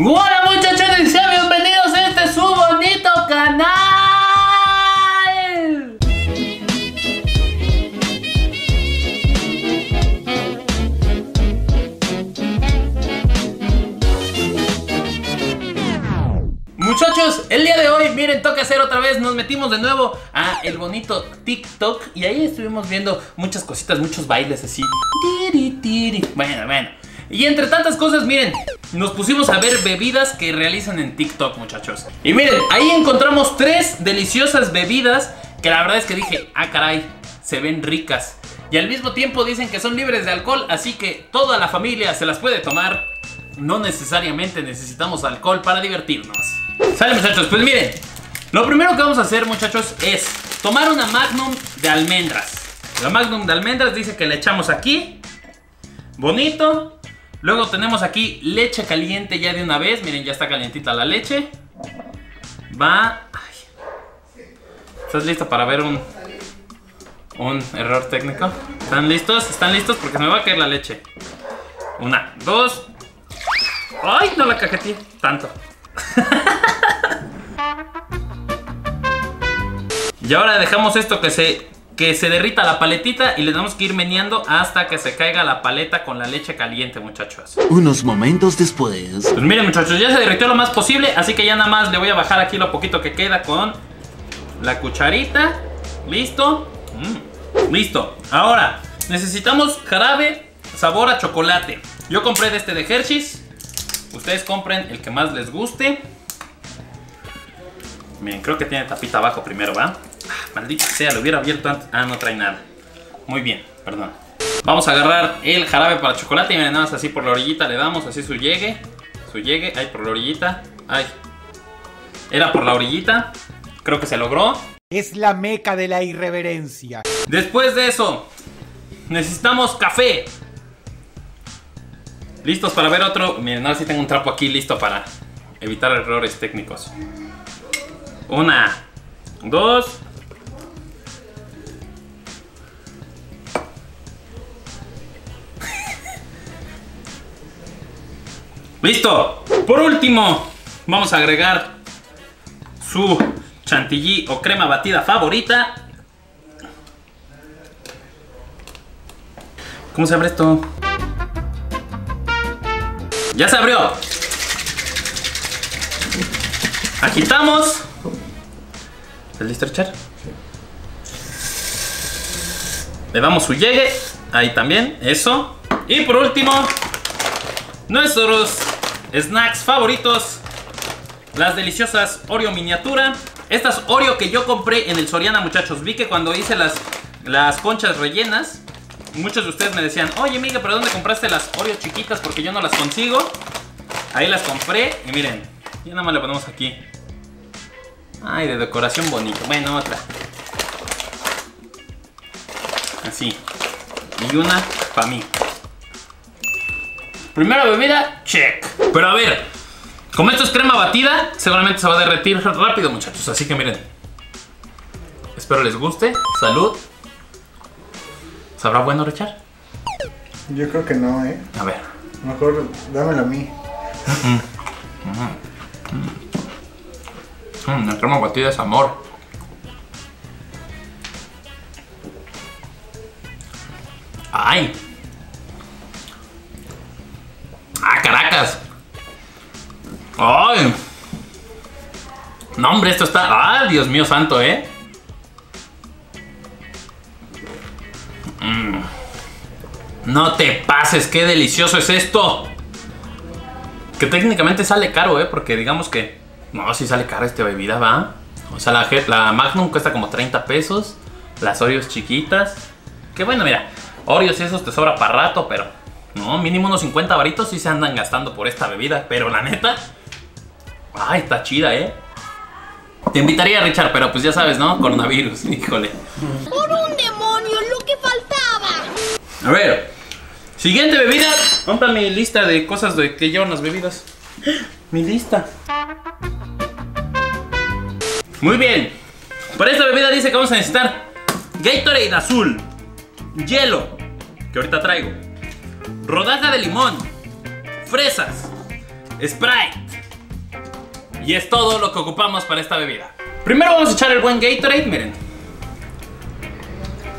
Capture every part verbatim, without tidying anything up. Hola muchachos, y sean bienvenidos a este su bonito canal. Muchachos, el día de hoy, miren, toca hacer otra vez, nos metimos de nuevo a el bonito TikTok y ahí estuvimos viendo muchas cositas, muchos bailes así. Bueno, bueno. Y entre tantas cosas, miren, nos pusimos a ver bebidas que realizan en TikTok, muchachos. Y miren, ahí encontramos tres deliciosas bebidas que la verdad es que dije, ah caray, se ven ricas. Y al mismo tiempo dicen que son libres de alcohol, así que toda la familia se las puede tomar. No necesariamente necesitamos alcohol para divertirnos. Sale, muchachos, pues miren, lo primero que vamos a hacer, muchachos, es tomar una Magnum de almendras. La Magnum de almendras dice que la echamos aquí, bonito. Luego tenemos aquí leche caliente ya de una vez. Miren, ya está calientita la leche. Va. Ay. ¿Estás listo para ver un, un error técnico? ¿Están listos? ¿Están listos? Porque me va a caer la leche. Una, dos. ¡Ay! No la cajeteé tanto. Y ahora dejamos esto que se... que se derrita la paletita y le tenemos que ir meneando hasta que se caiga la paleta con la leche caliente, muchachos. Unos momentos después. Pues miren, muchachos, ya se derritió lo más posible, así que ya nada más le voy a bajar aquí lo poquito que queda con la cucharita. Listo. Mm. Listo. Ahora, necesitamos jarabe sabor a chocolate. Yo compré de este de Hershey's. Ustedes compren el que más les guste. Miren, creo que tiene tapita abajo primero, ¿va? Maldita sea, lo hubiera abierto antes. Ah, no trae nada. Muy bien, perdón. Vamos a agarrar el jarabe para chocolate. Y miren, nada más así por la orillita le damos. Así su llegue, su llegue. Ay, por la orillita, ay. Era por la orillita. Creo que se logró. Es la meca de la irreverencia. Después de eso, necesitamos café. Listos para ver otro. Miren, ahora sí tengo un trapo aquí listo para evitar errores técnicos. Una, dos. ¡Listo! Por último, vamos a agregar su chantilly o crema batida favorita. ¿Cómo se abre esto? ¡Ya se abrió! Agitamos. ¿Estás listo, Richard? Sí. Le damos su llegue. Ahí también, eso. Y por último, nuestros snacks favoritos, las deliciosas Oreo miniatura. Estas Oreo que yo compré en el Soriana, muchachos. Vi que cuando hice las, las conchas rellenas, muchos de ustedes me decían, oye Migue, pero ¿dónde compraste las Oreo chiquitas? Porque yo no las consigo. Ahí las compré y miren, ya nada más le ponemos aquí. Ay, de decoración bonito. Bueno, otra. Así. Y una para mí. Primera bebida, check. Pero a ver, como esto es crema batida, seguramente se va a derretir rápido, muchachos. Así que miren. Espero les guste. Salud. ¿Sabrá bueno, Richard? Yo creo que no, ¿eh? A ver. Mejor dámelo a mí. Mm, mm, mm, la crema batida es amor. Ay. Caracas. Ay. No, hombre, esto está... Ay, Dios mío santo, ¿eh? Mm. No te pases, qué delicioso es esto. Que técnicamente sale caro, ¿eh? Porque digamos que... No, sí sale cara esta bebida, ¿va? O sea, la, la Magnum cuesta como treinta pesos. Las Oreos chiquitas. Que bueno, mira. Oreos esos te sobra para rato, pero... No, mínimo unos cincuenta varitos sí se andan gastando por esta bebida. Pero la neta, ay, está chida, ¿eh? Te invitaría, Richard, pero pues ya sabes, ¿no? Coronavirus, híjole. Por un demonio, lo que faltaba. A ver, siguiente bebida. Compra mi lista de cosas de que llevan las bebidas. Mi lista. Muy bien. Para esta bebida dice que vamos a necesitar Gatorade azul, hielo, que ahorita traigo, rodaja de limón, fresas, Sprite. Y es todo lo que ocupamos para esta bebida. Primero vamos a echar el buen Gatorade, miren.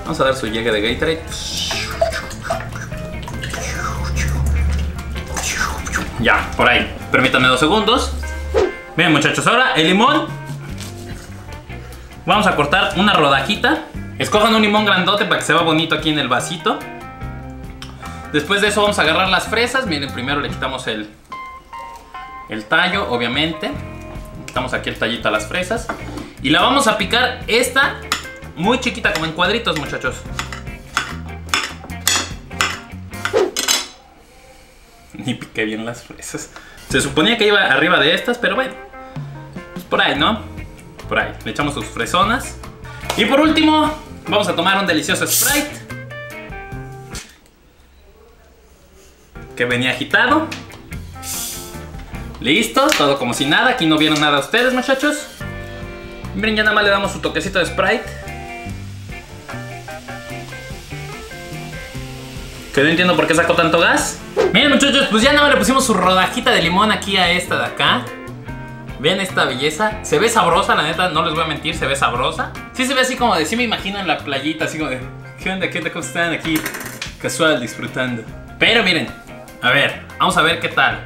Vamos a dar su llegue de Gatorade. Ya, por ahí. Permítanme dos segundos. Bien, muchachos, ahora el limón. Vamos a cortar una rodajita. Escojan un limón grandote para que se vea bonito aquí en el vasito. Después de eso vamos a agarrar las fresas. Miren, primero le quitamos el, el tallo, obviamente. Quitamos aquí el tallito a las fresas. Y la vamos a picar esta muy chiquita, como en cuadritos, muchachos. Ni piqué bien las fresas. Se suponía que iba arriba de estas, pero bueno. Pues por ahí, ¿no? Por ahí. Le echamos sus fresonas. Y por último, vamos a tomar un delicioso Sprite. Que venía agitado. Listo, todo como si nada. Aquí no vieron nada ustedes, muchachos. Miren, ya nada más le damos su toquecito de Sprite. Que no entiendo por qué sacó tanto gas. Miren, muchachos, pues ya nada más le pusimos su rodajita de limón aquí a esta de acá. Vean esta belleza. Se ve sabrosa, la neta, no les voy a mentir, se ve sabrosa. Sí se ve así como de, sí me imagino en la playita, así como de, ¿qué onda? ¿Qué onda? ¿Cómo están aquí? Casual, disfrutando. Pero miren, a ver, vamos a ver qué tal.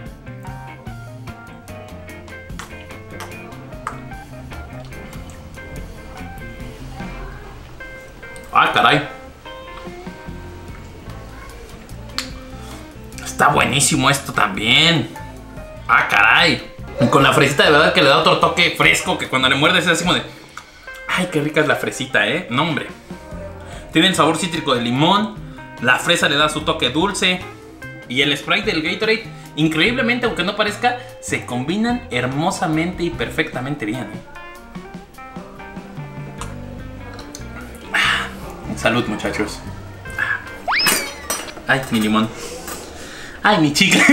Ah, caray. Está buenísimo esto también. Ah, caray. Con la fresita de verdad que le da otro toque fresco, que cuando le muerdes es así como de, ay, qué rica es la fresita, eh. No, hombre. Tiene el sabor cítrico de limón. La fresa le da su toque dulce. Y el Sprite del Gatorade, increíblemente, aunque no parezca, se combinan hermosamente y perfectamente bien. Salud, muchachos. Ay, mi limón. Ay, mi chicle.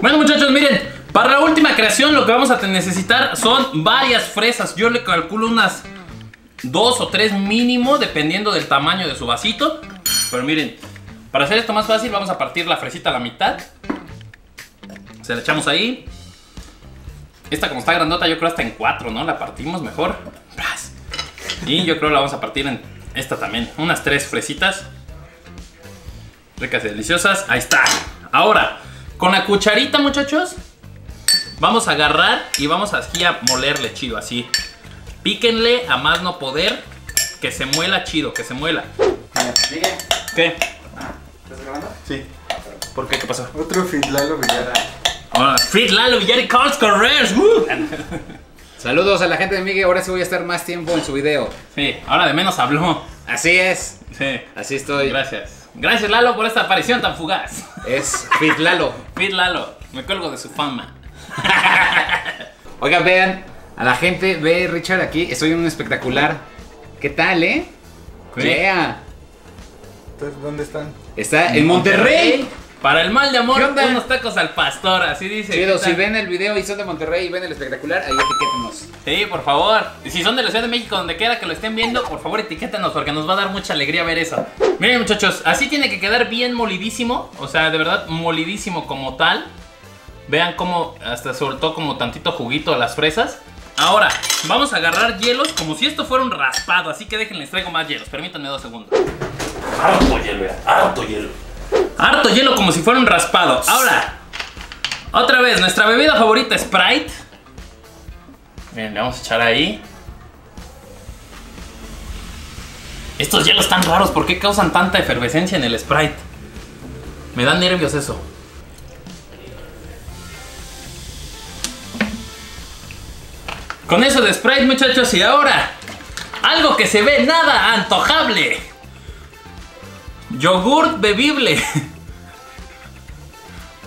Bueno, muchachos, miren, para la última creación lo que vamos a necesitar son varias fresas. Yo le calculo unas dos o tres mínimo, dependiendo del tamaño de su vasito. Pero miren, para hacer esto más fácil vamos a partir la fresita a la mitad. Se la echamos ahí. Esta como está grandota, yo creo hasta en cuatro, ¿no? La partimos mejor. Y yo creo la vamos a partir en esta también. Unas tres fresitas. Ricas y deliciosas. Ahí está. Ahora, con la cucharita, muchachos, vamos a agarrar y vamos aquí a molerle chido, así. Píquenle a más no poder. Que se muela chido, que se muela. Miguel. ¿Qué? ¿Estás grabando? Sí. ¿Por qué? ¿Qué pasó? Otro Fit Lalo Villar. Hola, Fit Lalo Villar y Carlos Correas. Saludos a la gente de Migue, ahora sí voy a estar más tiempo en su video. Sí, ahora de menos habló. Así es. Sí. Así estoy. Gracias. Gracias, Lalo, por esta aparición tan fugaz. Es Fit Lalo. Fit Lalo, me cuelgo de su fama. Oigan, vean, a la gente, ve Richard aquí, estoy en un espectacular. ¿Qué tal, eh? ¿Qué? Yeah. Entonces, ¿dónde están? Está en Monterrey. Monterrey. Para el mal de amor, unos tacos al pastor, así dice. Chido, si ven el video y son de Monterrey y ven el espectacular, ahí etiquétenos. Sí, por favor. Y si son de la Ciudad de México, donde quiera que lo estén viendo, por favor etiquétenos, porque nos va a dar mucha alegría ver eso. Miren, muchachos, así tiene que quedar bien molidísimo. O sea, de verdad, molidísimo como tal. Vean cómo hasta soltó como tantito juguito a las fresas. Ahora, vamos a agarrar hielos como si esto fuera un raspado. Así que déjenles, traigo más hielos, permítanme dos segundos. Harto hielo, harto hielo. Harto hielo como si fuera un raspado. Ahora, otra vez, nuestra bebida favorita, Sprite. Miren, le vamos a echar ahí. Estos hielos tan raros, ¿por qué causan tanta efervescencia en el Sprite? Me da nervios eso. Con eso de Sprite, muchachos, y ahora, algo que se ve nada antojable. Yogurt bebible.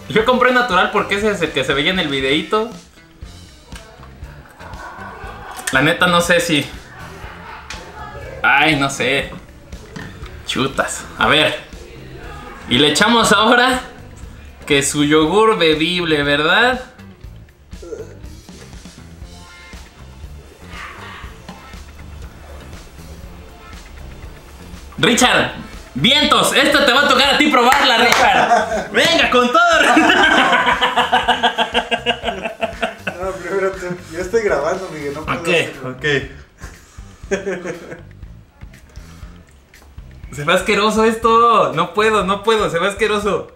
Yo compré natural porque ese es el que se veía en el videito. La neta no sé si... Ay, no sé. Chutas. A ver. Y le echamos ahora que su yogur bebible, ¿verdad? Richard. Vientos, esto te va a tocar a ti probarla, Richard. Venga, con todo. No, primero tú. Yo estoy grabando, Miguel. No puedo. Ok, hacerlo. Ok. Se va asqueroso esto. No puedo, no puedo. Se va asqueroso.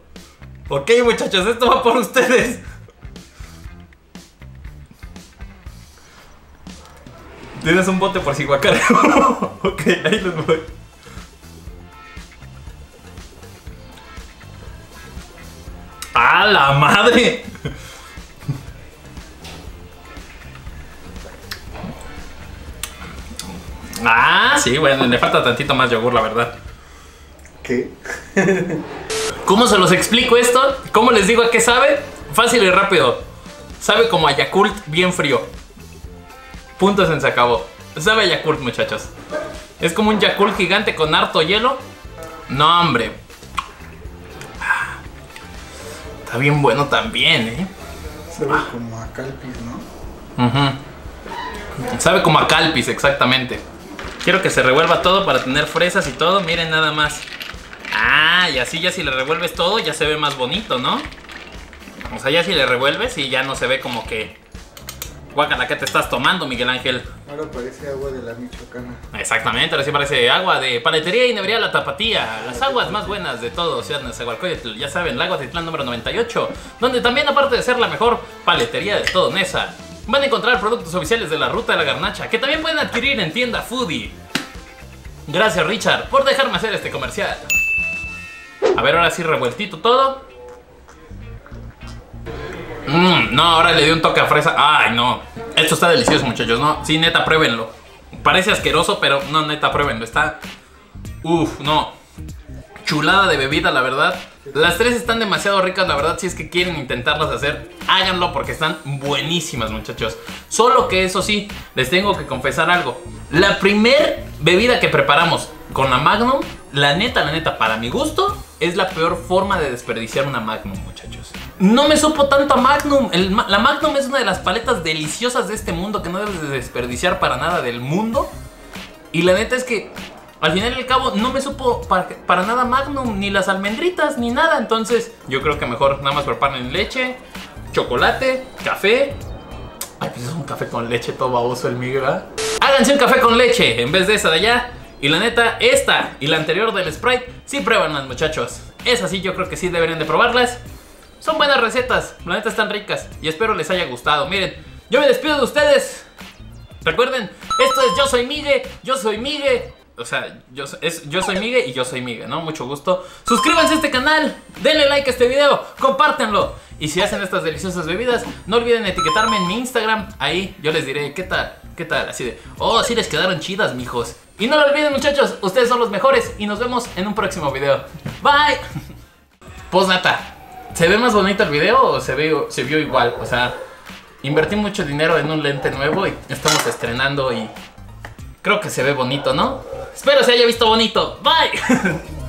Ok, muchachos, esto va por ustedes. Tienes un bote por si guacareo. Ok, ahí los voy. ¡A la madre! Ah, sí, bueno, le falta tantito más yogur, la verdad. ¿Qué? ¿Cómo se los explico esto? ¿Cómo les digo a qué sabe? Fácil y rápido. Sabe como a Yakult bien frío. Punto, se acabó. Sabe a Yakult, muchachos. Es como un Yakult gigante con harto hielo. No, hombre. Está bien bueno también, ¿eh? Sabe ah. como a Calpis, ¿no? Ajá. Uh-huh. Sabe como a Calpis, exactamente. Quiero que se revuelva todo para tener fresas y todo. Miren nada más. Ah, y así ya si le revuelves todo ya se ve más bonito, ¿no? O sea, ya si le revuelves y ya no se ve como que... Guácala, ¿qué te estás tomando, Miguel Ángel? Ahora parece agua de la Michoacana. Exactamente, ahora sí parece agua de paletería y nevería La Tapatía. Las aguas más buenas de todo, Ciudad de México, ya saben, Lago Titlán número noventa y ocho, donde también, aparte de ser la mejor paletería de todo Nesa, van a encontrar productos oficiales de la Ruta de la Garnacha, que también pueden adquirir en tienda Foodie. Gracias, Richard, por dejarme hacer este comercial. A ver, ahora sí revueltito todo. Mm, no, ahora le di un toque a fresa. Ay, no. Esto está delicioso, muchachos, ¿no? Sí, neta, pruébenlo. Parece asqueroso, pero no, neta, pruébenlo. Está... Uf, no. Chulada de bebida, la verdad. Las tres están demasiado ricas, la verdad. Si es que quieren intentarlas hacer, háganlo porque están buenísimas, muchachos. Solo que eso sí, les tengo que confesar algo. La primer bebida que preparamos con la Magnum, la neta, la neta, para mi gusto... Es la peor forma de desperdiciar una Magnum, muchachos. No me supo tanto a Magnum. El, la Magnum es una de las paletas deliciosas de este mundo que no debes de desperdiciar para nada del mundo. Y la neta es que al final y al cabo no me supo para, para nada Magnum, ni las almendritas, ni nada. Entonces yo creo que mejor nada más preparen leche, chocolate, café. Ay, pues es un café con leche todo baboso el Miguel, ¿verdad? Háganse un café con leche en vez de esa de allá. Y la neta, esta y la anterior del Sprite, sí pruébanlas, muchachos. Esas sí, yo creo que sí deberían de probarlas. Son buenas recetas, la neta están ricas. Y espero les haya gustado. Miren, yo me despido de ustedes. Recuerden, esto es Yo Soy Migue, Yo Soy Migue. O sea, yo, es, yo soy Migue y yo soy Migue, ¿no? Mucho gusto. Suscríbanse a este canal, denle like a este video, compártanlo. Y si hacen estas deliciosas bebidas, no olviden etiquetarme en mi Instagram. Ahí yo les diré, ¿qué tal? ¿Qué tal? Así de, oh, sí les quedaron chidas, mijos. Y no lo olviden, muchachos, ustedes son los mejores y nos vemos en un próximo video. Bye. Postdata, ¿se ve más bonito el video o se, ve, se vio igual? O sea, invertí mucho dinero en un lente nuevo y estamos estrenando y creo que se ve bonito, ¿no? Espero se haya visto bonito. Bye.